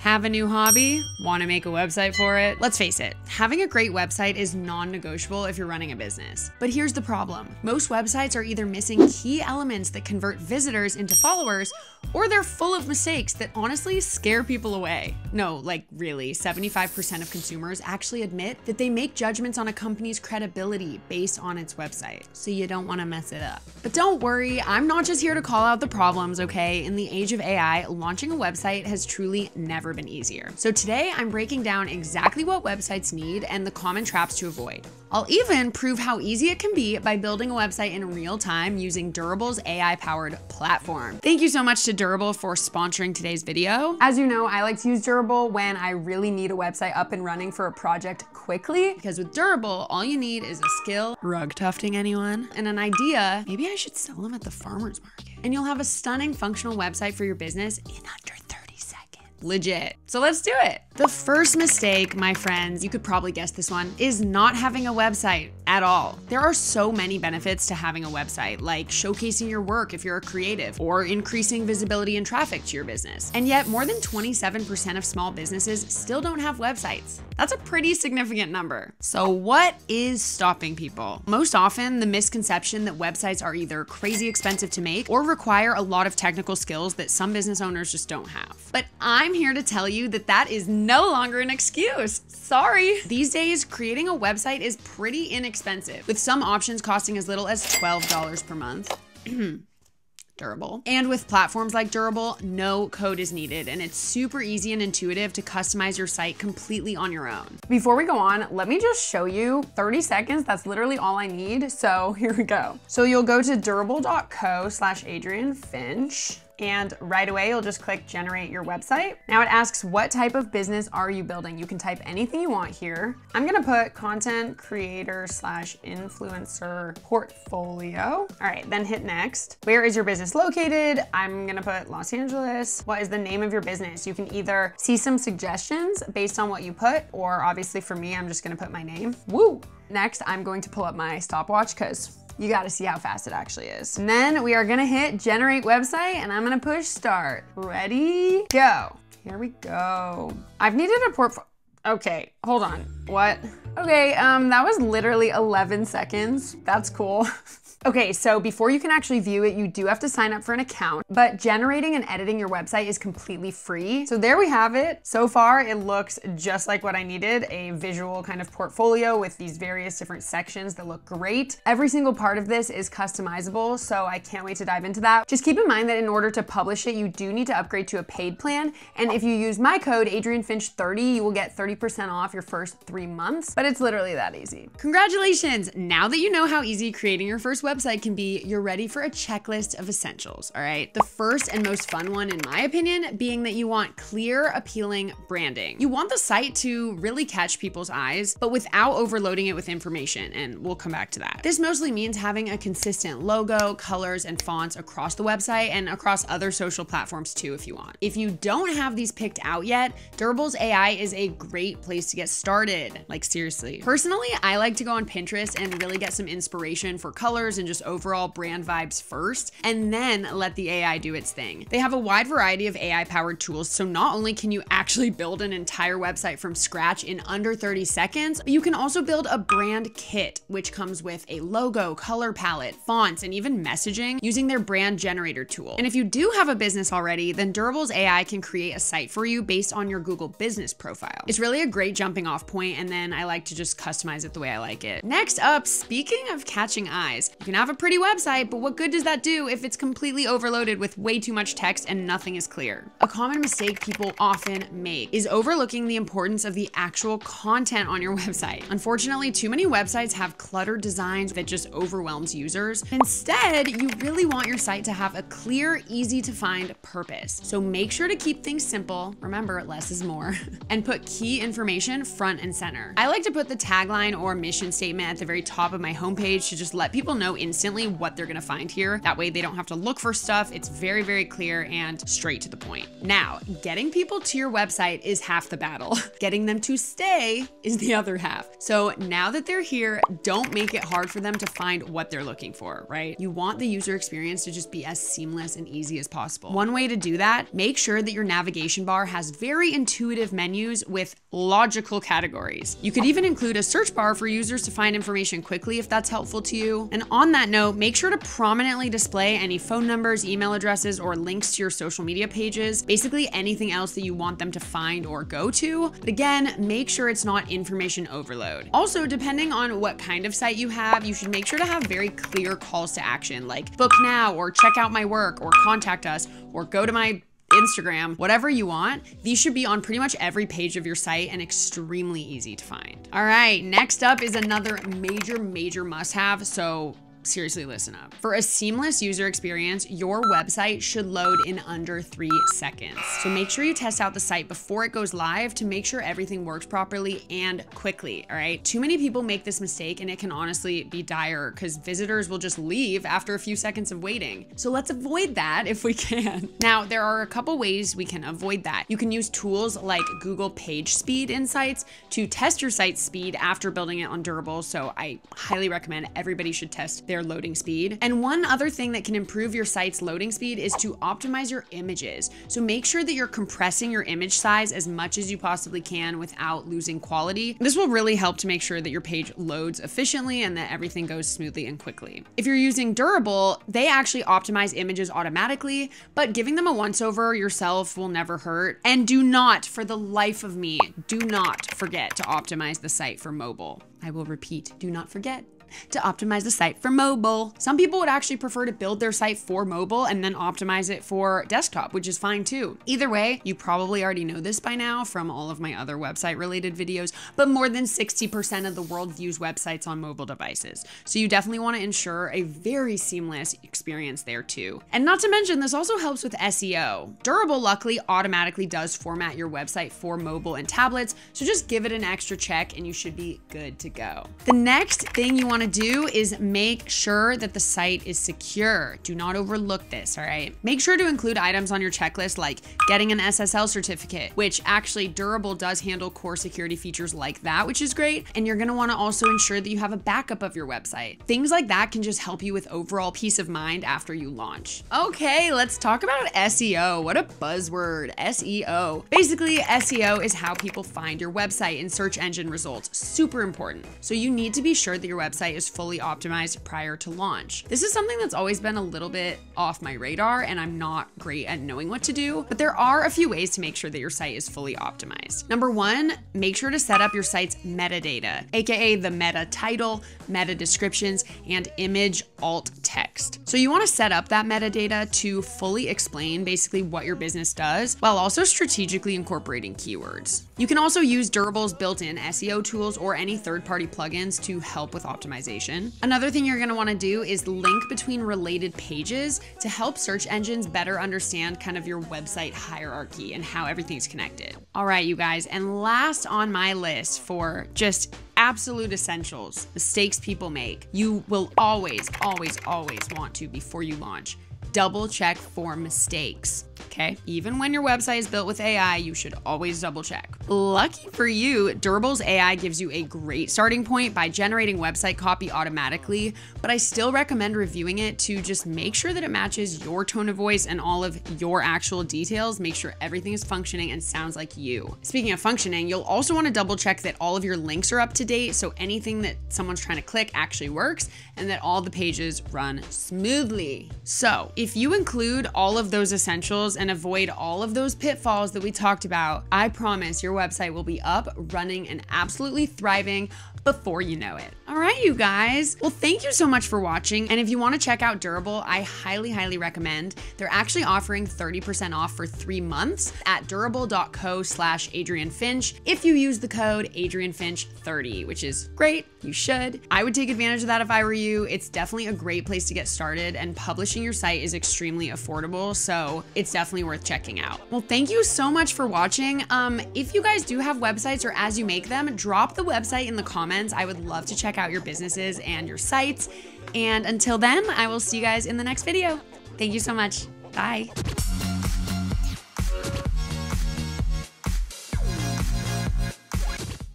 Have a new hobby? Want to make a website for it? Let's face it, having a great website is non-negotiable if you're running a business. But here's the problem. Most websites are either missing key elements that convert visitors into followers, or they're full of mistakes that honestly scare people away. No, like really, 75% of consumers actually admit that they make judgments on a company's credibility based on its website. So you don't want to mess it up. But don't worry, I'm not just here to call out the problems, okay? In the age of AI, launching a website has truly never been easier. So today I'm breaking down exactly what websites need and the common traps to avoid. I'll even prove how easy it can be by building a website in real time using Durable's AI-powered platform. Thank you so much to Durable for sponsoring today's video. As you know, I like to use Durable when I really need a website up and running for a project quickly, because with Durable, all you need is a skill, rug tufting anyone, and an idea. Maybe I should sell them at the farmer's market. And you'll have a stunning functional website for your business in under 30 seconds. Legit. So let's do it. The first mistake, my friends, you could probably guess this one, is not having a website at all. There are so many benefits to having a website, like showcasing your work if you're a creative, or increasing visibility and traffic to your business. And yet more than 27% of small businesses still don't have websites. That's a pretty significant number. So what is stopping people? Most often the misconception that websites are either crazy expensive to make or require a lot of technical skills that some business owners just don't have. But I'm here to tell you that that is no longer an excuse. Sorry. These days, creating a website is pretty inexpensive, with some options costing as little as $12 per month. Durable. And with platforms like Durable, no code is needed, and it's super easy and intuitive to customize your site completely on your own. Before we go on, let me just show you 30 seconds. That's literally all I need. So here we go. So you'll go to durable.co/AdrienneFinch. And right away, you'll just click generate your website. Now it asks, what type of business are you building? You can type anything you want here. I'm gonna put content creator slash influencer portfolio. All right, then hit next. Where is your business located? I'm gonna put Los Angeles. What is the name of your business? You can either see some suggestions based on what you put, or obviously for me, I'm just gonna put my name. Woo! Next, I'm going to pull up my stopwatch because you gotta see how fast it actually is. And then we are gonna hit generate website, and I'm gonna push start. Ready, go. Here we go. I've needed a portfolio. Okay, hold on, what? Okay, that was literally 11 seconds. That's cool. Okay, so before you can actually view it, you do have to sign up for an account, but generating and editing your website is completely free. So there we have it. So far, it looks just like what I needed, a visual kind of portfolio with these various different sections that look great. Every single part of this is customizable, so I can't wait to dive into that. Just keep in mind that in order to publish it, you do need to upgrade to a paid plan. And if you use my code, AdrienneFinch30, you will get 30% off your first 3 months, but it's literally that easy. Congratulations. Now that you know how easy creating your first website can be, you're ready for a checklist of essentials, all right? The first and most fun one, in my opinion, being that you want clear, appealing branding. You want the site to really catch people's eyes, but without overloading it with information, and we'll come back to that. This mostly means having a consistent logo, colors, and fonts across the website and across other social platforms too, if you want. If you don't have these picked out yet, Durable's AI is a great place to get started. Like seriously. Personally, I like to go on Pinterest and really get some inspiration for colors and just overall brand vibes first, and then let the AI do its thing. They have a wide variety of AI-powered tools, so not only can you actually build an entire website from scratch in under 30 seconds, but you can also build a brand kit, which comes with a logo, color palette, fonts, and even messaging using their brand generator tool. And if you do have a business already, then Durable's AI can create a site for you based on your Google business profile. It's really a great jumping off point, and then I like to just customize it the way I like it. Next up, speaking of catching eyes, you can have a pretty website, but what good does that do if it's completely overloaded with way too much text and nothing is clear? A common mistake people often make is overlooking the importance of the actual content on your website. Unfortunately, too many websites have cluttered designs that just overwhelms users. Instead, you really want your site to have a clear, easy to find purpose. So make sure to keep things simple. Remember, less is more. And put key information front and center. I like to put the tagline or mission statement at the very top of my homepage to just let people know instantly what they're gonna find here. That way they don't have to look for stuff. It's very, very clear and straight to the point. Now, getting people to your website is half the battle. Getting them to stay is the other half. So now that they're here, don't make it hard for them to find what they're looking for, right? You want the user experience to just be as seamless and easy as possible. One way to do that, make sure that your navigation bar has very intuitive menus with logical categories. You could even include a search bar for users to find information quickly if that's helpful to you. And on that note, make sure to prominently display any phone numbers, email addresses, or links to your social media pages, basically anything else that you want them to find or go to. But again, make sure it's not information overload. Also, depending on what kind of site you have, you should make sure to have very clear calls to action, like book now, or check out my work, or contact us, or go to my Instagram, whatever you want. These should be on pretty much every page of your site and extremely easy to find. All right, next up is another major must-have. So seriously, listen up. For a seamless user experience, your website should load in under 3 seconds. So make sure you test out the site before it goes live to make sure everything works properly and quickly, all right? Too many people make this mistake and it can honestly be dire because visitors will just leave after a few seconds of waiting. So let's avoid that if we can. Now, there are a couple ways we can avoid that. You can use tools like Google PageSpeed Insights to test your site's speed after building it on Durable. So I highly recommend everybody should test their loading speed. And one other thing that can improve your site's loading speed is to optimize your images. So make sure that you're compressing your image size as much as you possibly can without losing quality. This will really help to make sure that your page loads efficiently and that everything goes smoothly and quickly. If you're using Durable, they actually optimize images automatically, but giving them a once-over yourself will never hurt. And do not, for the life of me, do not forget to optimize the site for mobile. I will repeat, do not forget to optimize the site for mobile. Some people would actually prefer to build their site for mobile and then optimize it for desktop, which is fine too. Either way, you probably already know this by now from all of my other website related videos, but more than 60% of the world views websites on mobile devices. So you definitely want to ensure a very seamless experience there too. And not to mention, this also helps with SEO. Durable luckily automatically does format your website for mobile and tablets. So just give it an extra check and you should be good to go. The next thing you want to do is make sure that the site is secure. Do not overlook this, all right? Make sure to include items on your checklist like getting an SSL certificate, which actually Durable does handle core security features like that, which is great. And you're gonna wanna also ensure that you have a backup of your website. Things like that can just help you with overall peace of mind after you launch. Okay, let's talk about SEO. What a buzzword, SEO. Basically, SEO is how people find your website in search engine results. Super important. So you need to be sure that your website is fully optimized prior to launch. This is something that's always been a little bit off my radar and I'm not great at knowing what to do, but there are a few ways to make sure that your site is fully optimized. Number one, make sure to set up your site's metadata, AKA the meta title, meta descriptions, and image alt text. So you wanna set up that metadata to fully explain basically what your business does while also strategically incorporating keywords. You can also use Durable's built-in SEO tools or any third-party plugins to help with optimization. Another thing you're gonna wanna do is link between related pages to help search engines better understand kind of your website hierarchy and how everything's connected. All right, you guys, and last on my list for just absolute essentials, mistakes people make, you will always want to, before you launch, double check for mistakes. Okay. Even when your website is built with AI, you should always double check. Lucky for you, Durable's AI gives you a great starting point by generating website copy automatically, but I still recommend reviewing it to just make sure that it matches your tone of voice and all of your actual details. Make sure everything is functioning and sounds like you. Speaking of functioning, you'll also want to double check that all of your links are up to date. So anything that someone's trying to click actually works and that all the pages run smoothly. So if you include all of those essentials and avoid all of those pitfalls that we talked about, I promise your website will be up, running, and absolutely thriving before you know it. All right, you guys. Well, thank you so much for watching. And if you want to check out Durable, I highly recommend. They're actually offering 30% off for 3 months at durable.co/Adrienne Finch. If you use the code AdrienneFinch30, which is great, you should. I would take advantage of that if I were you. It's definitely a great place to get started, and publishing your site is extremely affordable. So it's definitely worth checking out. Well, thank you so much for watching. If you guys do have websites or as you make them, drop the website in the comments comments. I would love to check out your businesses and your sites. And until then, I will see you guys in the next video. Thank you so much. Bye.